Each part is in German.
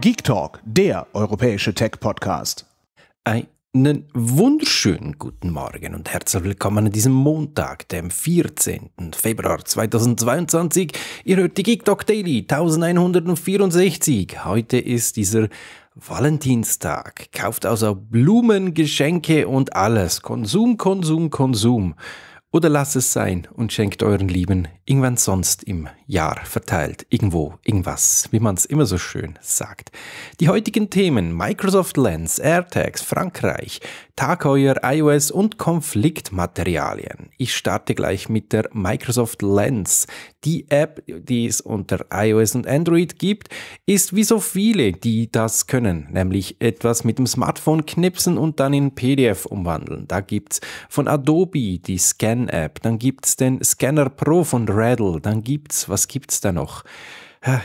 GeekTalk, der europäische Tech-Podcast. Einen wunderschönen guten Morgen und herzlich willkommen an diesem Montag, dem 14. Februar 2022. Ihr hört die GeekTalk Daily 1164. Heute ist dieser Valentinstag. Kauft also Blumen, Geschenke und alles. Konsum, Konsum, Konsum. Oder lasst es sein und schenkt euren Lieben irgendwann sonst im Jahr verteilt irgendwo irgendwas, wie man es immer so schön sagt. Die heutigen Themen: Microsoft Lens, AirTags, Frankreich, Tag Heuer, iOS und Konfliktmaterialien. Ich starte gleich mit der Microsoft Lens. Die App, die es unter iOS und Android gibt, ist wie so viele, die das können, nämlich etwas mit dem Smartphone knipsen und dann in PDF umwandeln. Da gibt es von Adobe die Scan-App, dann gibt es den Scanner Pro von Readdle, dann gibt es, was gibt es da noch?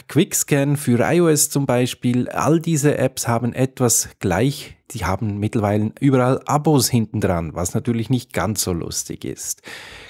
QuickScan für iOS zum Beispiel, all diese Apps haben etwas gleich, die haben mittlerweile überall Abos hinten dran, was natürlich nicht ganz so lustig ist.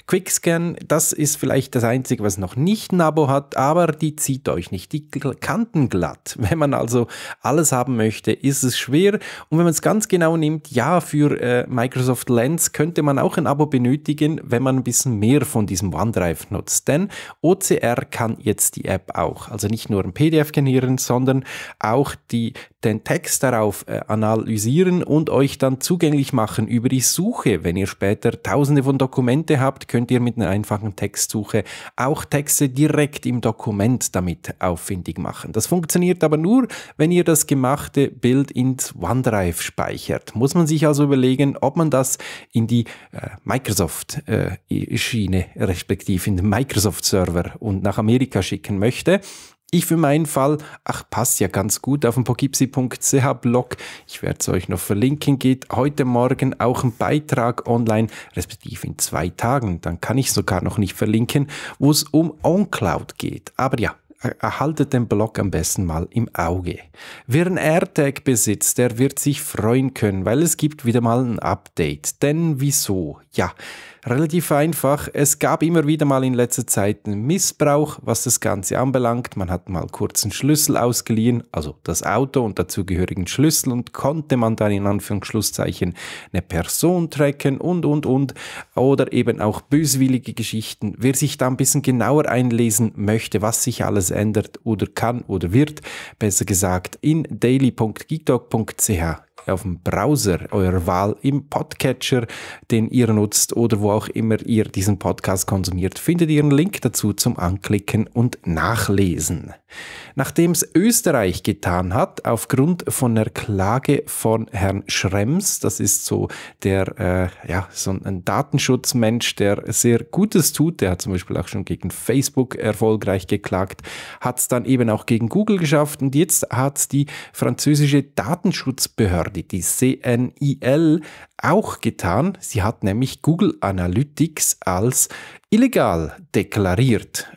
QuickScan, das ist vielleicht das Einzige, was noch nicht ein Abo hat, aber die zieht euch nicht die Kanten glatt. Wenn man also alles haben möchte, ist es schwer. Und wenn man es ganz genau nimmt, ja, für Microsoft Lens könnte man auch ein Abo benötigen, wenn man ein bisschen mehr von diesem OneDrive nutzt. Denn OCR kann jetzt die App auch. Also nicht nur ein PDF generieren, sondern auch den Text darauf analysieren und euch dann zugänglich machen über die Suche. Wenn ihr später tausende von Dokumente habt, könnt ihr mit einer einfachen Textsuche auch Texte direkt im Dokument damit auffindig machen. Das funktioniert aber nur, wenn ihr das gemachte Bild ins OneDrive speichert. Muss man sich also überlegen, ob man das in die Microsoft-Schiene, respektive in den Microsoft-Server und nach Amerika schicken möchte. Ich für meinen Fall, passt ja ganz gut auf dem pokipsie.ch-Blog, ich werde es euch noch verlinken, geht heute Morgen auch ein Beitrag online, respektive in 2 Tagen, dann kann ich sogar noch nicht verlinken, wo es um OnCloud geht. Aber ja, erhaltet den Blog am besten mal im Auge. Wer einen AirTag besitzt, der wird sich freuen können, weil es gibt wieder mal ein Update. Denn wieso? Ja, relativ einfach. Es gab immer wieder mal in letzter Zeit einen Missbrauch, was das Ganze anbelangt. Man hat mal kurz einen Schlüssel ausgeliehen, also das Auto und dazugehörigen Schlüssel, und konnte man dann in Anführungszeichen eine Person tracken und. Oder eben auch böswillige Geschichten. Wer sich da ein bisschen genauer einlesen möchte, was sich alles ändert oder kann oder wird, besser gesagt, in daily.geektalk.ch. auf dem Browser eurer Wahl, im Podcatcher, den ihr nutzt oder wo auch immer ihr diesen Podcast konsumiert, findet ihr einen Link dazu zum Anklicken und Nachlesen. Nachdem es Österreich getan hat, aufgrund von einer Klage von Herrn Schrems, das ist so der so ein Datenschutzmensch, der sehr Gutes tut, der hat zum Beispiel auch schon gegen Facebook erfolgreich geklagt, hat es dann eben auch gegen Google geschafft, und jetzt hat es die französische Datenschutzbehörde, die CNIL, auch getan. Sie hat nämlich Google Analytics als illegal deklariert,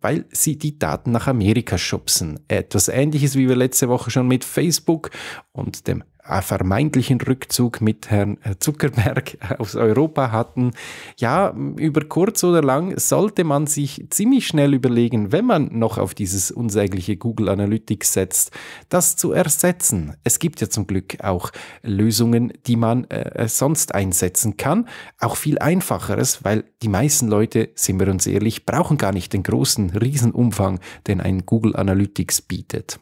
weil sie die Daten nach Amerika schubsen. Etwas Ähnliches, wie wir letzte Woche schon mit Facebook und dem vermeintlichen Rückzug mit Herrn Zuckerberg aus Europa hatten. Ja, über kurz oder lang sollte man sich ziemlich schnell überlegen, wenn man noch auf dieses unsägliche Google Analytics setzt, das zu ersetzen. Es gibt ja zum Glück auch Lösungen, die man sonst einsetzen kann. Auch viel einfacheres, weil die meisten Leute, sind wir uns ehrlich, brauchen gar nicht den großen Riesenumfang, den ein Google Analytics bietet.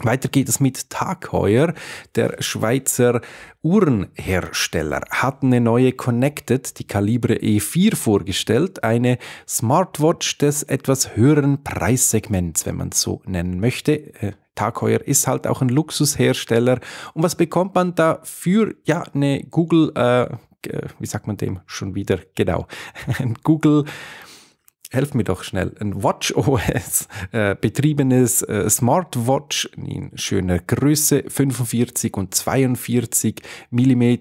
Weiter geht es mit Tag Heuer. Der Schweizer Uhrenhersteller hat eine neue Connected, die Kaliber E4, vorgestellt. Eine Smartwatch des etwas höheren Preissegments, wenn man es so nennen möchte. Tag Heuer ist halt auch ein Luxushersteller. Und was bekommt man da für eine Google, wie sagt man dem schon wieder? Genau, Google... Helft mir doch schnell, ein WatchOS betriebenes Smartwatch in schöner Größe, 45 und 42 mm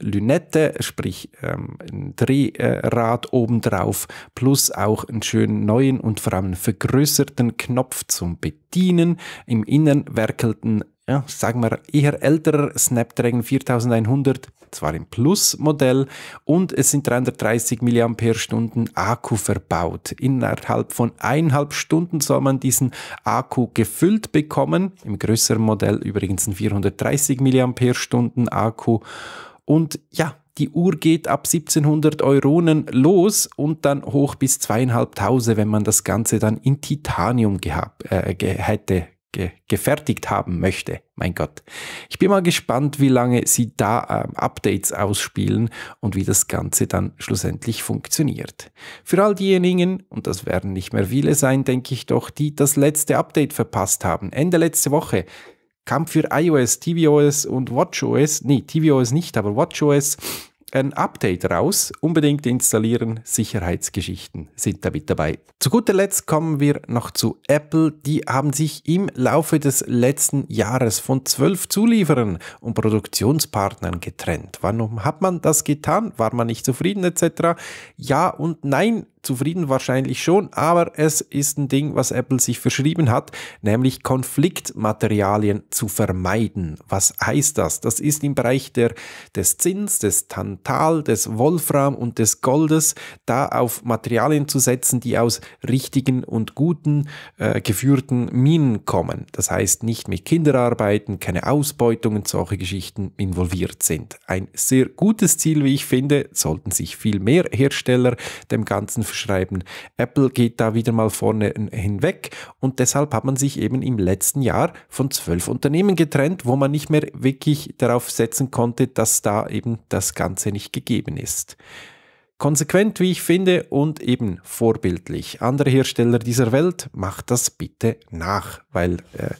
Lünette, sprich ein Drehrad obendrauf, plus auch einen schönen neuen und vor allem vergrößerten Knopf zum Bedienen. Im Innern werkelten ja, sagen wir eher älterer Snapdragon 4100, zwar im Plus-Modell, und es sind 330 mAh Akku verbaut. Innerhalb von 1,5 Stunden soll man diesen Akku gefüllt bekommen, im größeren Modell übrigens ein 430 mAh Akku. Und ja, die Uhr geht ab 1700 Euronen los und dann hoch bis 2500, wenn man das Ganze dann in Titanium gefertigt haben möchte. Mein Gott. Ich bin mal gespannt, wie lange sie da Updates ausspielen und wie das Ganze dann schlussendlich funktioniert. Für all diejenigen, und das werden nicht mehr viele sein, denke ich doch, die das letzte Update verpasst haben. Ende letzte Woche kam für iOS, tvOS und WatchOS, nee, tvOS nicht, aber WatchOS, ein Update raus, unbedingt installieren, Sicherheitsgeschichten sind da mit dabei. Zu guter Letzt kommen wir noch zu Apple. Die haben sich im Laufe des letzten Jahres von 12 Zulieferern und Produktionspartnern getrennt. Warum hat man das getan? War man nicht zufrieden etc.? Ja und nein. Zufrieden wahrscheinlich schon, aber es ist ein Ding, was Apple sich verschrieben hat, nämlich Konfliktmaterialien zu vermeiden. Was heißt das? Das ist im Bereich des Zins, des Tantal, des Wolfram und des Goldes, da auf Materialien zu setzen, die aus richtigen und guten geführten Minen kommen. Das heißt, nicht mit Kinderarbeiten, keine Ausbeutung und solche Geschichten involviert sind. Ein sehr gutes Ziel, wie ich finde, sollten sich viel mehr Hersteller dem Ganzen verschreiben. Apple geht da wieder mal vorne hinweg und deshalb hat man sich eben im letzten Jahr von 12 Unternehmen getrennt, wo man nicht mehr wirklich darauf setzen konnte, dass da eben das Ganze nicht gegeben ist. Konsequent, wie ich finde, und eben vorbildlich. Andere Hersteller dieser Welt, macht das bitte nach, weil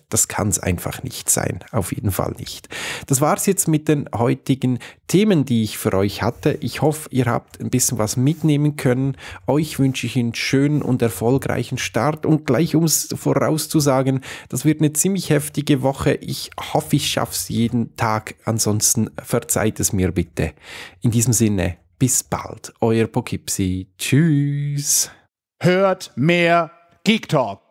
das kann es einfach nicht sein. Auf jeden Fall nicht. Das war es jetzt mit den heutigen Themen, die ich für euch hatte. Ich hoffe, ihr habt ein bisschen was mitnehmen können. Euch wünsche ich einen schönen und erfolgreichen Start. Und gleich, um es vorauszusagen, das wird eine ziemlich heftige Woche. Ich hoffe, ich schaffe es jeden Tag. Ansonsten verzeiht es mir bitte. In diesem Sinne, bis bald, euer pokipsie. Tschüss. Hört mehr Geek Talk.